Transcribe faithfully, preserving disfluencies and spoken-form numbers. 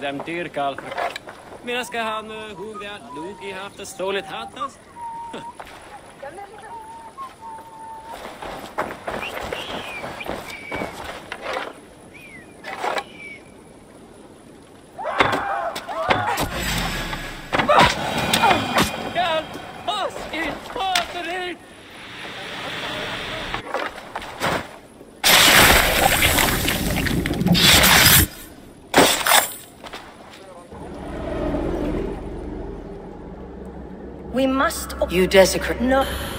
Dem dyrkalv. Medan ska han hugga det att Loki haft ett ståligt hattas. You desecrate. No.